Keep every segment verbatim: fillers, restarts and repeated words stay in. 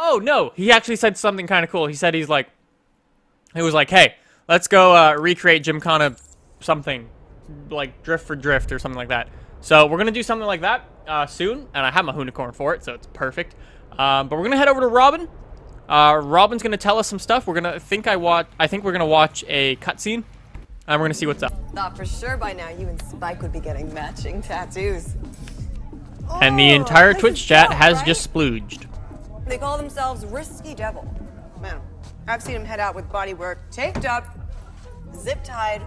Oh, no. He actually said something kind of cool. He said he's like, he was like, hey, let's go uh, recreate Gymkhana something, like Drift for Drift or something like that. So we're going to do something like that uh, soon. And I have my Hoonicorn for it, so it's perfect. Um, but we're going to head over to Robin. Uh, Robin's going to tell us some stuff. We're going to think I watch. I think we're going to watch a cutscene. And we're going to see what's up. Thought for sure by now you and Spike would be getting matching tattoos. Oh, and the entire Twitch chat dope, has right? just splooged. They call themselves Risky Devil. Man, I've seen them head out with bodywork taped up, zip-tied,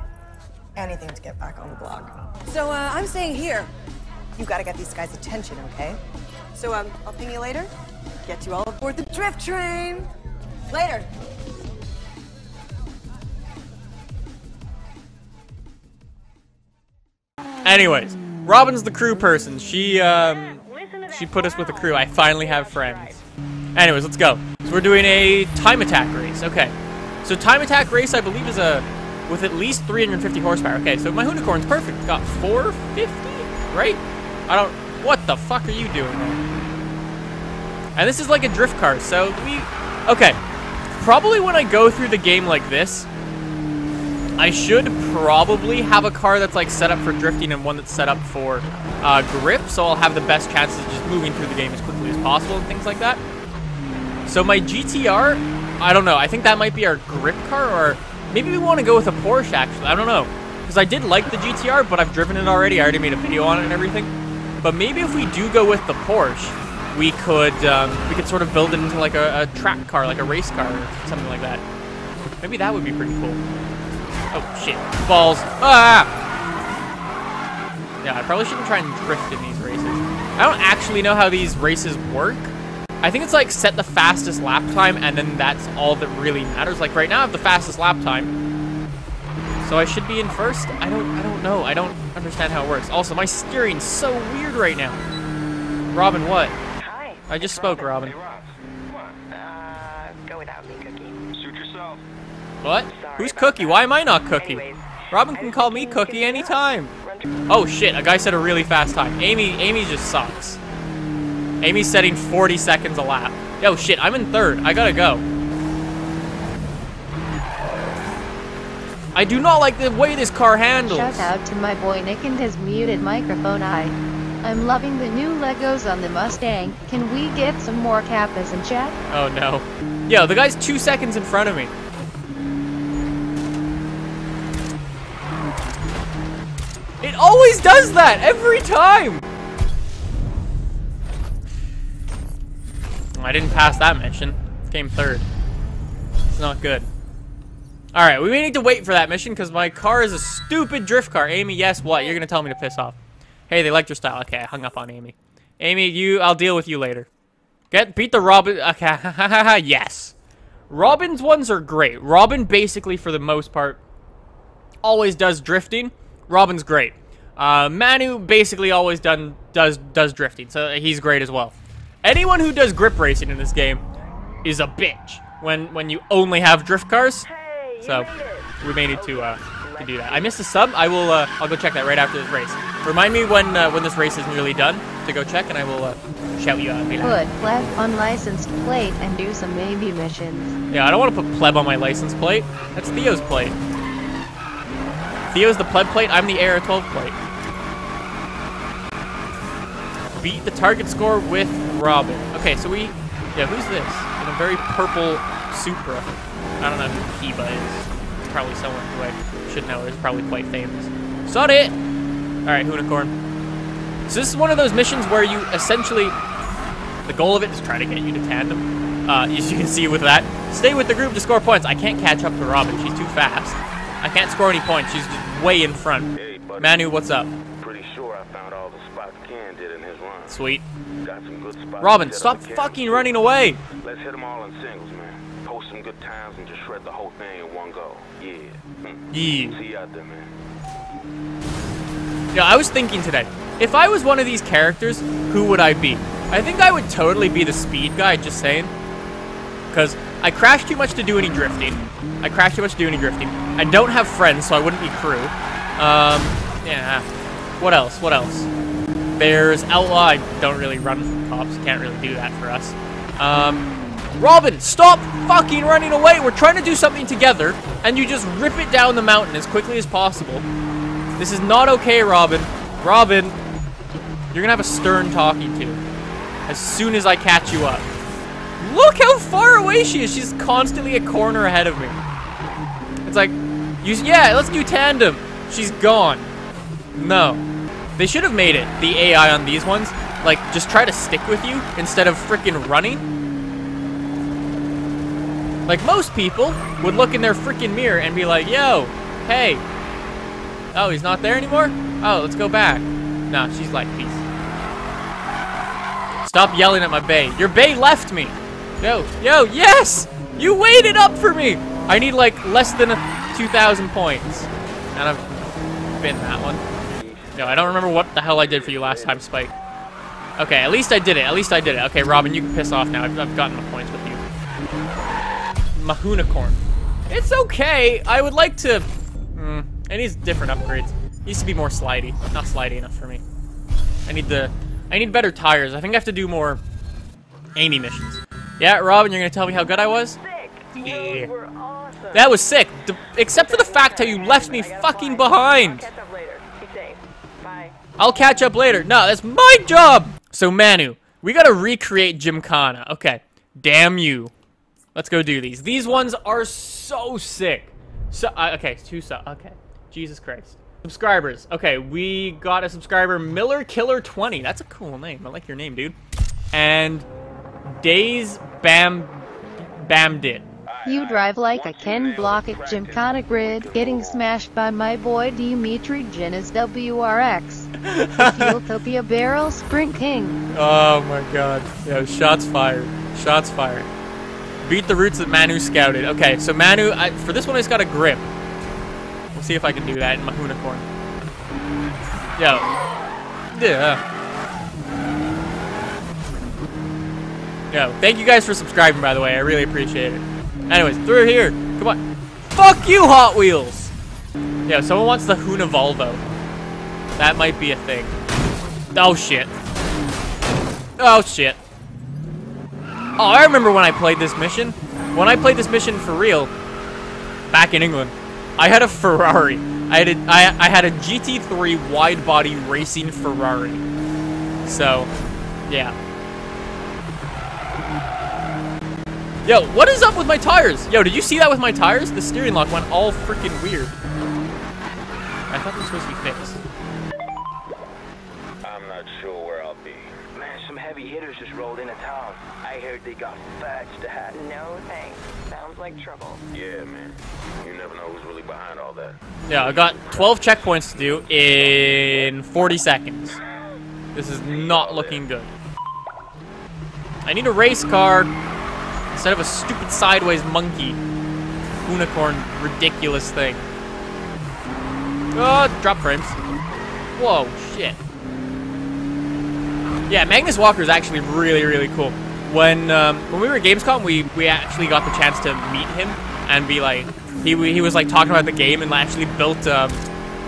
anything to get back on the block. So uh, I'm staying here. You've got to get these guys' attention, okay? So um, I'll ping you later. Get you all aboard the drift train. Later. Anyways, Robin's the crew person. She um, she put us with the crew. I finally have friends. Anyways, let's go. So we're doing a time attack race. Okay. So time attack race, I believe, is a with at least three hundred fifty horsepower. Okay. So my Hoonicorn's perfect. It's got four fifty, right? I don't. What the fuck are you doing there? And this is like a drift car, so we... Okay. Probably when I go through the game like this, I should probably have a car that's like set up for drifting and one that's set up for uh, grip, so I'll have the best chances of just moving through the game as quickly as possible and things like that. So my G T R, I don't know. I think that might be our grip car, or maybe we want to go with a Porsche, actually. I don't know. Because I did like the G T R, but I've driven it already. I already made a video on it and everything. But maybe if we do go with the Porsche... We could um, we could sort of build it into like a, a track car, like a race car or something like that. Maybe that would be pretty cool. Oh shit, balls! Ah! Yeah, I probably shouldn't try and drift in these races. I don't actually know how these races work. I think it's like set the fastest lap time, and then that's all that really matters. Like right now, I have the fastest lap time, so I should be in first. I don't I don't know. I don't understand how it works. Also, my steering's so weird right now. Robin, what? I just spoke, Robin. Hey, Rob. Come on. Uh, go without me, Cookie. Suit yourself. What? Sorry. Who's Cookie? That. Why am I not Cookie? Anyways, Robin can call me Cookie anytime. Oh shit, a guy said a really fast time. Amy, Amy just sucks. Amy's setting forty seconds a lap. Yo shit, I'm in third. I gotta go. I do not like the way this car handles. Shout out to my boy Nick and his muted microphone eye. I'm loving the new Legos on the Mustang. Can we get some more Kappas in chat? Oh no. Yo, the guy's two seconds in front of me. It always does that, every time! I didn't pass that mission. Came third. It's not good. Alright, we may need to wait for that mission because my car is a stupid drift car. Amy, yes, what? You're gonna tell me to piss off. Hey, they liked your style. Okay, I hung up on Amy. Amy, you, I'll deal with you later. Get beat the Robin. Okay, yes. Robin's ones are great. Robin basically, for the most part, always does drifting. Robin's great. Uh, Manu basically always done does does drifting, so he's great as well. Anyone who does grip racing in this game is a bitch when when you only have drift cars. So we may need to. Uh, To do that. I missed a sub. I will. Uh, I'll go check that right after this race. Remind me when uh, when this race is nearly done to go check, and I will uh, shout you out. Put pleb on licensed plate and do some maybe missions. Yeah, I don't want to put pleb on my license plate. That's Theo's plate. Theo's the pleb plate. I'm the A R twelve plate. Beat the target score with Robin. Okay, so we. Yeah, who's this? In a very purple Supra. I don't know who Kiba is. Probably someone who I should know, it's probably quite famous. So it. Alright, Hoonicorn. So this is one of those missions where you essentially, the goal of it is try to get you to tandem. Uh, as you can see with that. Stay with the group to score points. I can't catch up to Robin. She's too fast. I can't score any points. She's just way in front. Hey, Manu, what's up? Pretty sure I found all the spots Ken did in his run. Sweet. Got some good spots. Robin, stop fucking running away. Let's hit them all in singles, man. Post some good times and just shred the whole thing in one go. Yeah. Mm. Yeah. See you out there, man. Yeah, I was thinking today, if I was one of these characters, who would I be? I think I would totally be the speed guy, just saying. Because I crash too much to do any drifting. I crash too much to do any drifting. I don't have friends, so I wouldn't be crew. Um, yeah. What else? What else? There's Outlaw. I don't really run from cops. Can't really do that for us. Um... Robin, stop fucking running away. We're trying to do something together, and you just rip it down the mountain as quickly as possible. This is not okay, Robin. Robin, you're gonna have a stern talking to as soon as I catch you up. Look how far away she is. She's constantly a corner ahead of me. It's like, you, yeah, let's do tandem. She's gone. No. They should have made it, the A I on these ones, like, just try to stick with you instead of freaking running. Like, most people would look in their freaking mirror and be like, yo, hey. Oh, he's not there anymore? Oh, let's go back. Nah, she's like, peace. Stop yelling at my bae. Your bae left me. Yo, yo, yes! You waited up for me! I need, like, less than a two thousand points. And I've been that one. No, I don't remember what the hell I did for you last time, Spike. Okay, at least I did it. At least I did it. Okay, Robin, you can piss off now. I've, I've gotten my points with you. My Hoonicorn. It's okay. I would like to... Mm, I need different upgrades. It needs to be more slidey. Not slidey enough for me. I need the... I need better tires. I think I have to do more... aiming missions. Yeah, Robin, you're gonna tell me how good I was? Yeah. That was sick. D except for the fact how you left me fucking behind. I'll catch up later. No, that's my job. So Manu, we gotta recreate Gymkhana. Okay, damn you. Let's go do these. These ones are so sick. So uh, okay, two so okay. Jesus Christ. Subscribers. Okay, we got a subscriber, Miller Killer twenty. That's a cool name. I like your name, dude. And Days Bam Bamdid. You drive like a Ken Block at Gymkhana Grid, getting smashed by my boy Dimitri Jenna's W R X. Fueltopia Barrel Sprint King. Oh my god. Yo, shots fired. Shots fired. Beat the routes that Manu scouted. Okay, so Manu, I, for this one, I just got a grip. We'll see if I can do that in my Hoonicorn. Yo. Yeah. Yo, thank you guys for subscribing, by the way. I really appreciate it. Anyways, through here. Come on. Fuck you, Hot Wheels! Yo, someone wants the Hoonivaldo. That might be a thing. Oh, shit. Oh, shit. Oh, I remember when I played this mission. When I played this mission for real, back in England, I had a Ferrari. I had a, I, I had a G T three wide-body racing Ferrari. So, yeah. Yo, what is up with my tires? Yo, did you see that with my tires? The steering lock went all freaking weird. I thought this was supposed to be fixed. I'm not sure where I'll be. Man, some heavy hitters just rolled into town. I heard they got fudged at. No thanks. Sounds like trouble. Yeah, man. You never know who's really behind all that. Yeah, I got twelve checkpoints to do in forty seconds. This is not looking good. I need a race car. Instead of a stupid sideways monkey. Hoonicorn ridiculous thing. Oh, drop frames. Whoa, shit. Yeah, Magnus Walker is actually really, really cool. When um, when we were at Gamescom, we, we actually got the chance to meet him and be like, he, he was like talking about the game and actually built, um,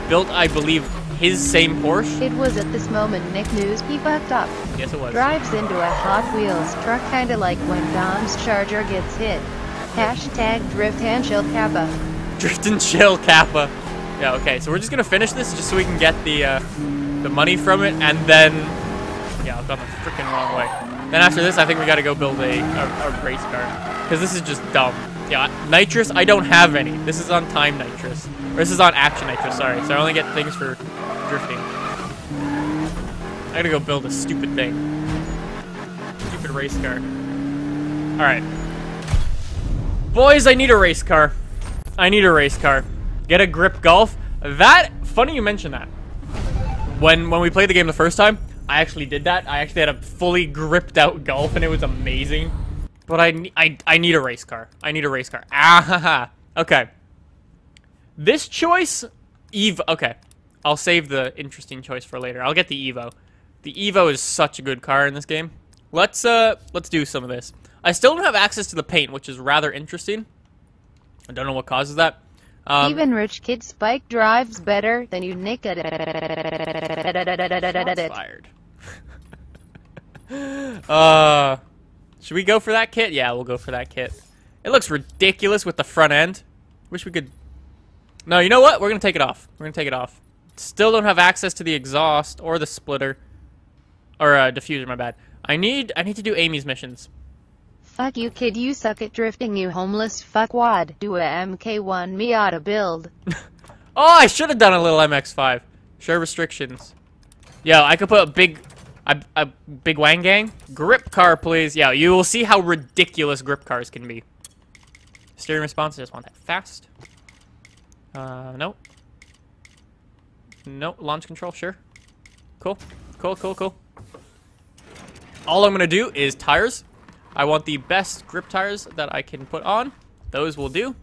built I believe, his same Porsche. It was at this moment Nick News he fucked up. Yes, it was. Drives into a Hot Wheels truck, kinda like when Dom's Charger gets hit. Hashtag drift and chill Kappa. Drift and chill Kappa. Yeah, okay, so we're just gonna finish this just so we can get the uh, the money from it, and then... Yeah, I've gone the freaking wrong way. Then after this, I think we gotta go build a, a, a race car. Because this is just dumb. Yeah, nitrous, I don't have any. This is on time nitrous. Or this is on action nitrous, sorry. So I only get things for... drifting. I gotta go build a stupid thing. Stupid race car. Alright. Boys, I need a race car. I need a race car. Get a grip Golf. That, funny you mention that. When when we played the game the first time, I actually did that. I actually had a fully gripped out Golf and it was amazing. But I, I, I need a race car. I need a race car. Ah, ha, ha. Okay. This choice, Evo, okay. I'll save the interesting choice for later. I'll get the Evo. The Evo is such a good car in this game. Let's uh, let's do some of this. I still don't have access to the paint, which is rather interesting. I don't know what causes that. Um, Even rich kid Spike drives better than you, Nick. Shots fired. uh, Should we go for that kit? Yeah, we'll go for that kit. It looks ridiculous with the front end. Wish we could... No, you know what? We're going to take it off. We're going to take it off. Still don't have access to the exhaust or the splitter. Or, uh, diffuser, my bad. I need I need to do Amy's missions. Fuck you, kid. You suck at drifting, you homeless fuckwad. Do a M K one Miata build. Oh, I should have done a little M X five. Sure restrictions. Yo, I could put a big... A, a big wang gang. Grip car, please. Yeah, you will see how ridiculous grip cars can be. Steering response, I just want that fast. Uh, no. No, launch control, sure. Cool, cool, cool, cool. All I'm gonna do is tires. I want the best grip tires that I can put on. Those will do.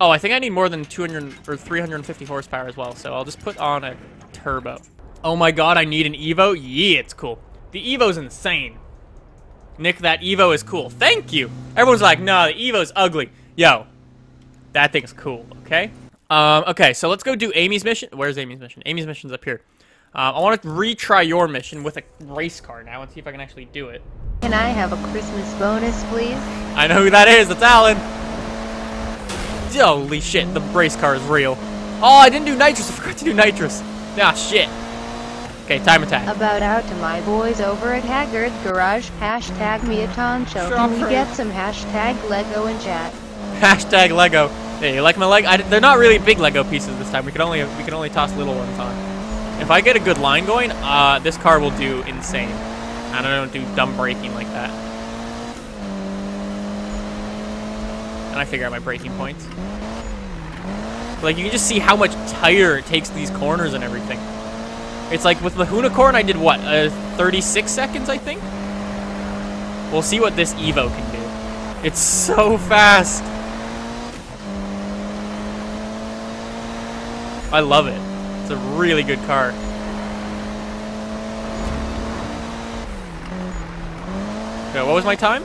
Oh, I think I need more than two hundred or three hundred fifty horsepower as well, so I'll just put on a turbo. Oh my god, I need an Evo? Yeah, it's cool. The Evo's insane. Nick, that Evo is cool. Thank you! Everyone's like, no, the Evo's ugly. Yo, that thing's cool, okay? Um, okay, so let's go do Amy's mission. Where's Amy's mission? Amy's mission's up here. Uh, I want to retry your mission with a race car now and see if I can actually do it. Can I have a Christmas bonus, please? I know who that is. It's Alan. Holy shit, the race car is real. Oh, I didn't do nitrous. I forgot to do nitrous. Ah, shit. Okay, time attack. About out to my boys over at Haggard's Garage. Hashtag Miaton Show. Can we get some hashtag Lego in chat? Hashtag Lego. Hey, you like my Lego? I, they're not really big Lego pieces this time. We can only we can only toss little ones on. If I get a good line going, uh, this car will do insane. I don't do dumb braking like that. And I figure out my braking points. Like you can just see how much tire it takes these corners and everything. It's like with the Hoonicorn, I did what, uh, thirty-six seconds, I think? We'll see what this Evo can do. It's so fast. I love it. It's a really good car. Okay, what was my time?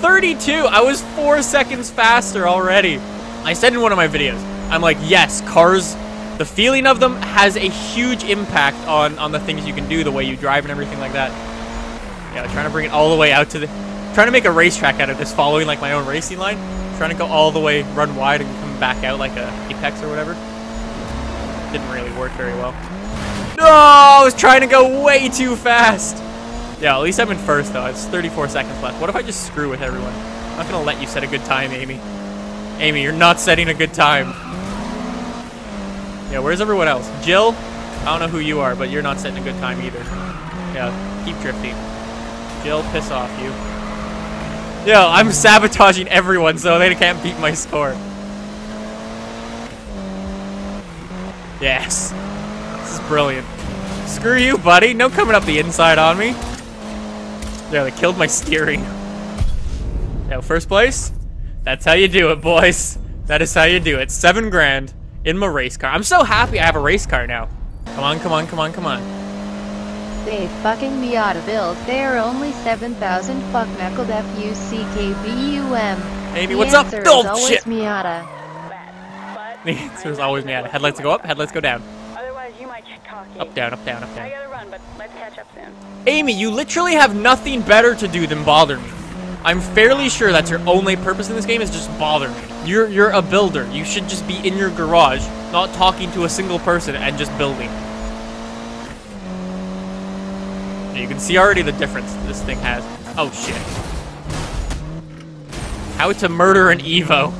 thirty-two. I was four seconds faster already. I said in one of my videos, I'm like, yes, cars... The feeling of them has a huge impact on, on the things you can do, the way you drive and everything like that. Yeah, trying to bring it all the way out to the... Trying to make a racetrack out of this, following like my own racing line. Trying to go all the way, run wide, and come back out like a apex or whatever. Didn't really work very well. No, I was trying to go way too fast. Yeah, at least I'm in first, though. It's thirty-four seconds left. What if I just screw with everyone? I'm not going to let you set a good time, Amy. Amy, you're not setting a good time. Yeah, where's everyone else? Jill, I don't know who you are, but you're not setting a good time either. Yeah, keep drifting. Jill, piss off, you. Yo, I'm sabotaging everyone so they can't beat my score. Yes. This is brilliant. Screw you, buddy. No coming up the inside on me. Yeah, they killed my steering. Now, first place? That's how you do it, boys. That is how you do it. Seven grand. In my race car. I'm so happy I have a race car now. Come on, come on, come on, come on. They fucking Miata build. They are only seven thousand fuck knuckled F U C K B U M. Amy, what's up? Oh, shit. Miata. The answer is always Miata. Headlights go up, headlights go down. Otherwise, you might get cocky. Up, down, up, down, up, down. I gotta run, but let's catch up soon. Amy, you literally have nothing better to do than bother me. I'm fairly sure that's your only purpose in this game is just bother me. You're, you're a builder. You should just be in your garage, not talking to a single person and just building. You can see already the difference this thing has. Oh, shit. How to murder an Evo.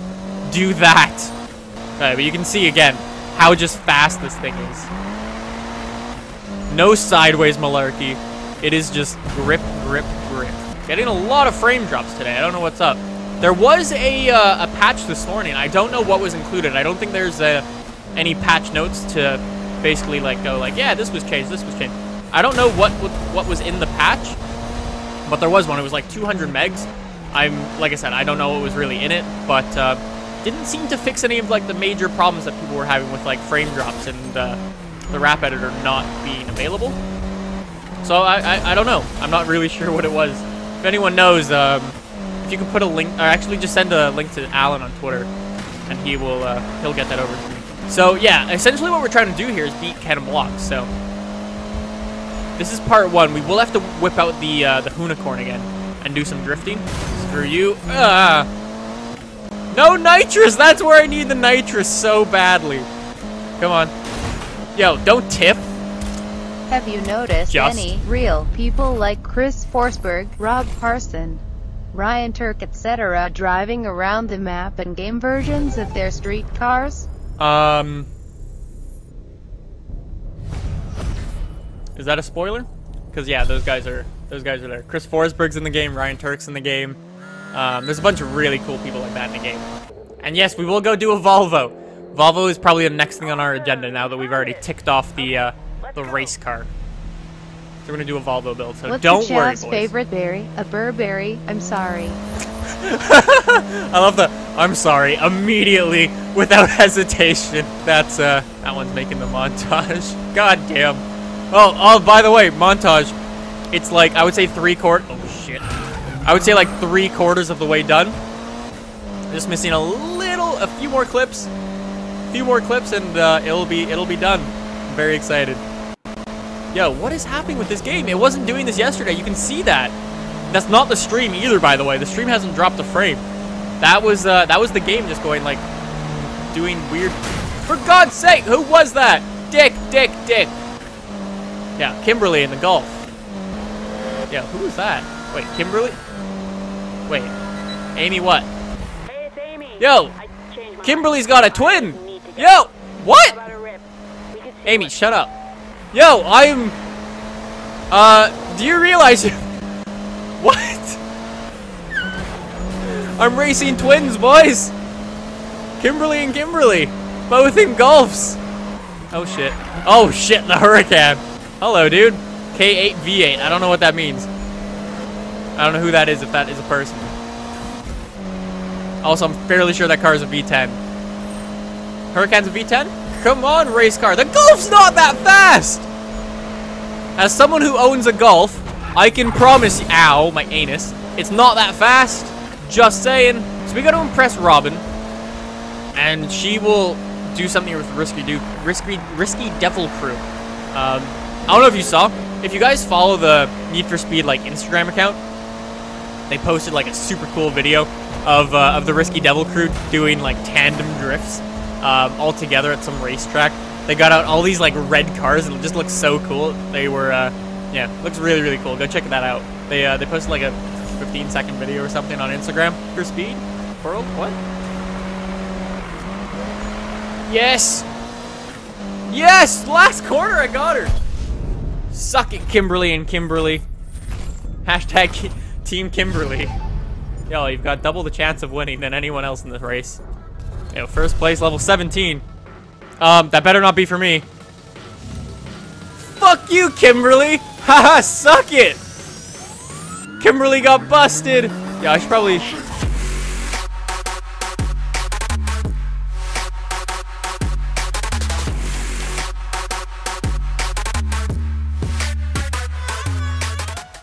Do that. Okay, but you can see again how just fast this thing is. No sideways malarkey. It is just grip, grip, grip. Getting a lot of frame drops today. I don't know what's up. There was a, uh, a patch this morning. I don't know what was included. I don't think there's uh, any patch notes to basically like go like, yeah, this was changed, this was changed. I don't know what, what what was in the patch, but there was one. It was like two hundred megs. I'm like I said, I don't know what was really in it, but uh, didn't seem to fix any of like the major problems that people were having with like frame drops and uh, the wrap editor not being available. So I, I I don't know. I'm not really sure what it was. If anyone knows, um, if you can put a link, or actually just send a link to Alan on Twitter, and he will, uh, he'll get that over to me. So, yeah, essentially what we're trying to do here is beat Ken Block, so. This is part one. We will have to whip out the, uh, the Hoonicorn again, and do some drifting. Screw you. Ah! No nitrous! That's where I need the nitrous so badly. Come on. Yo, don't tip. Have you noticed Just. any real people like Chris Forsberg, Rob Parson, Ryan Turk, et cetera driving around the map and game versions of their street cars? Um... Is that a spoiler? Because yeah, those guys are those guys are there. Chris Forsberg's in the game, Ryan Turk's in the game. Um, there's a bunch of really cool people like that in the game. And yes, we will go do a Volvo. Volvo is probably the next thing on our agenda now that we've already ticked off the uh, the race car. So we're gonna do a Volvo build. So What's don't worry, boys. Favorite berry? A Burberry. I'm sorry. I love the I'm sorry immediately without hesitation. That's uh, that one's making the montage. God damn. Oh, oh, by the way, montage, it's like, I would say three quart- oh shit. I would say like three quarters of the way done. Just missing a little, a few more clips, a few more clips and uh, it'll be, it'll be done. I'm very excited. Yo, what is happening with this game? It wasn't doing this yesterday, you can see that. That's not the stream either, by the way. The stream hasn't dropped a frame. That was, uh, that was the game just going like, doing weird- For God's sake, who was that? Dick, dick, dick. Yeah, Kimberly in the Golf. Yeah, who was that? Wait, Kimberly? Wait, Amy what? Hey, it's Amy. Yo, Kimberly's got a twin. Yo, what? Amy, shut up. Yo, I'm... Uh, do you realize... What? I'm racing twins, boys. Kimberly and Kimberly. Both in Golfs. Oh, shit. Oh, shit, the Hurricane. Hello, dude. K eight V eight. I don't know what that means. I don't know who that is, if that is a person. Also, I'm fairly sure that car is a V ten. Hurricane's a V ten? Come on, race car. The Golf's not that fast! As someone who owns a Golf, I can promise you... Ow, my anus. It's not that fast. Just saying. So we got to impress Robin. And she will do something with Risky, do, risky, risky Devil crew. Um... I don't know if you saw, if you guys follow the Need for Speed like Instagram account, they posted like a super cool video of, uh, of the Risky Devil crew doing like tandem drifts um, all together at some racetrack. They got out all these like red cars and it just looks so cool. They were, uh, yeah, looks really, really cool. Go check that out. They uh, they posted like a fifteen second video or something on Instagram. For Speed? World? What? Yes! Yes! Last corner I got her! Suck it, Kimberly and Kimberly. Hashtag ki Team Kimberly. Yo, you've got double the chance of winning than anyone else in this race. Yo, first place, level seventeen. Um, that better not be for me. Fuck you, Kimberly! Haha, suck it! Kimberly got busted! Yeah, I should probably...